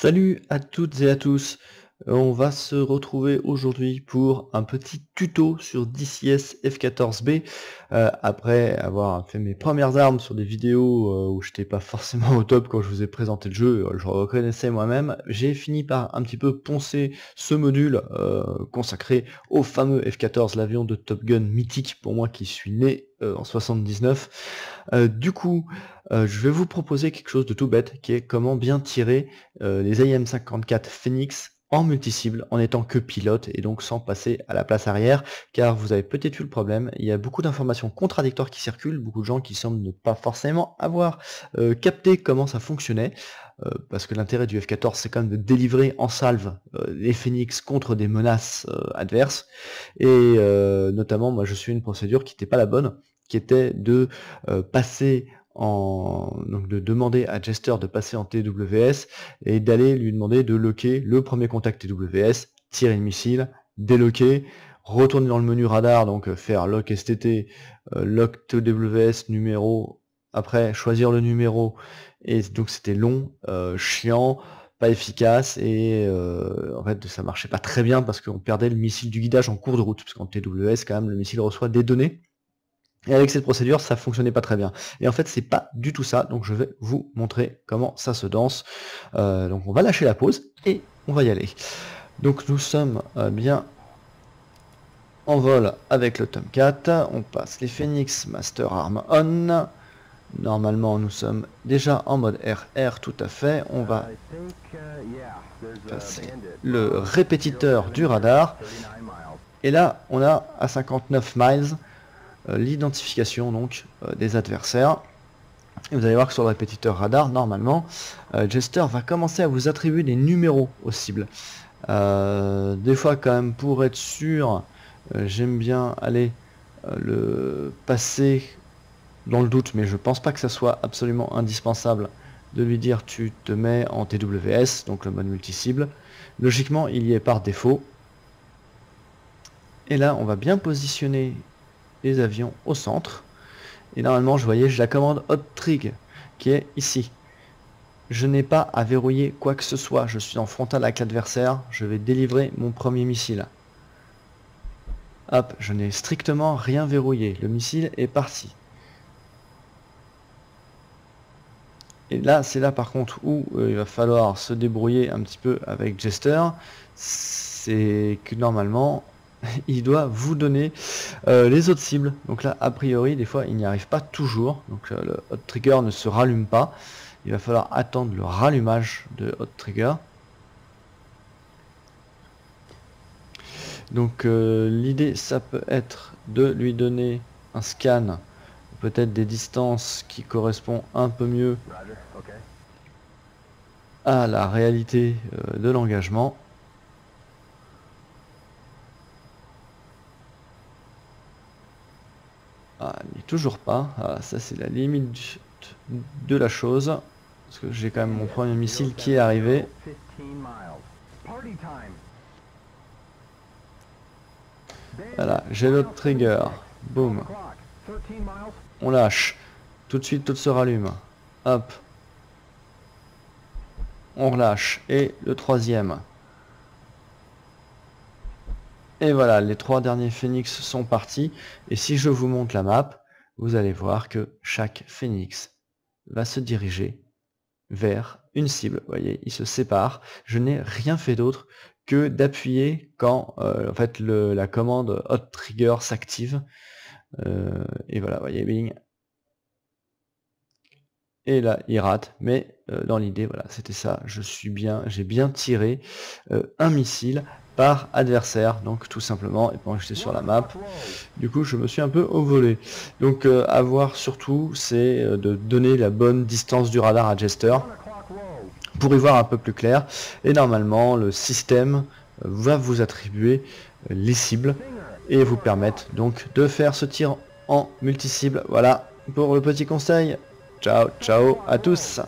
Salut à toutes et à tous, on va se retrouver aujourd'hui pour un petit tuto sur DCS F-14B après avoir fait mes premières armes sur des vidéos où j'étais pas forcément au top quand je vous ai présenté le jeu, je reconnaissais moi-même, j'ai fini par un petit peu poncer ce module consacré au fameux F-14, l'avion de Top Gun mythique pour moi qui suis né en 79. Du coup, je vais vous proposer quelque chose de tout bête qui est comment bien tirer les AM-54 Phoenix en multi-cible en étant que pilote et donc sans passer à la place arrière, car vous avez peut-être eu le problème, il y a beaucoup d'informations contradictoires qui circulent, beaucoup de gens qui semblent ne pas forcément avoir capté comment ça fonctionnait, parce que l'intérêt du F-14 c'est quand même de délivrer en salve les Phoenix contre des menaces adverses, et notamment moi je suis une procédure qui n'était pas la bonne, qui était de passer donc de demander à Jester de passer en TWS et d'aller lui demander de loquer le premier contact TWS, tirer le missile, déloquer, retourner dans le menu radar, donc faire lock STT, lock TWS numéro, après choisir le numéro, et donc c'était long, chiant, pas efficace, et en fait ça marchait pas très bien parce qu'on perdait le missile du guidage en cours de route, parce qu'en TWS quand même le missile reçoit des données. Et avec cette procédure, ça fonctionnait pas très bien. Et en fait, c'est pas du tout ça, donc je vais vous montrer comment ça se danse. Donc on va lâcher la pause et on va y aller. Donc nous sommes bien en vol avec le Tomcat. On passe les Phoenix Master Arm On. Normalement, nous sommes déjà en mode RR, tout à fait. On va passer le répétiteur du radar. Et là, on a à 59 miles. L'identification donc des adversaires, et vous allez voir que sur le répétiteur radar normalement Jester va commencer à vous attribuer des numéros aux cibles, des fois quand même pour être sûr, j'aime bien aller le passer dans le doute, mais je pense pas que ça soit absolument indispensable de lui dire tu te mets en TWS, donc le mode multi-cible, logiquement il y est par défaut. Et là on va bien positionner les avions au centre, et normalement je voyais, j'ai la commande Hot Trig qui est ici, je n'ai pas à verrouiller quoi que ce soit, je suis en frontal avec l'adversaire, je vais délivrer mon premier missile, hop, je n'ai strictement rien verrouillé, le missile est parti. Et là c'est là par contre où il va falloir se débrouiller un petit peu avec Jester, c'est que normalement il doit vous donner les autres cibles, donc là a priori des fois il n'y arrive pas toujours, donc le hot trigger ne se rallume pas, il va falloir attendre le rallumage de hot trigger. Donc l'idée ça peut être de lui donner un scan, peut-être des distances qui correspondent un peu mieux à la réalité de l'engagement. Ah, mais toujours pas, ah, ça c'est la limite de la chose, parce que j'ai quand même mon premier missile qui est arrivé. Voilà, j'ai l'autre trigger, boum, on lâche, tout de suite tout se rallume, hop, on relâche, et le troisième. Et voilà, les trois derniers Phoenix sont partis, et si je vous montre la map, vous allez voir que chaque Phoenix va se diriger vers une cible. Vous voyez, ils se séparent. Je n'ai rien fait d'autre que d'appuyer quand en fait la commande Hot Trigger s'active. Et voilà, vous voyez, bing. Et là, il rate, mais dans l'idée, voilà, c'était ça. J'ai bien tiré un missile par adversaire, donc tout simplement, et pendant que j'étais sur la map, du coup je me suis un peu envolé. Donc à voir surtout, c'est de donner la bonne distance du radar à Jester, pour y voir un peu plus clair, et normalement le système va vous attribuer les cibles, et vous permettre donc de faire ce tir en multi-cible. Voilà pour le petit conseil, ciao ciao à tous.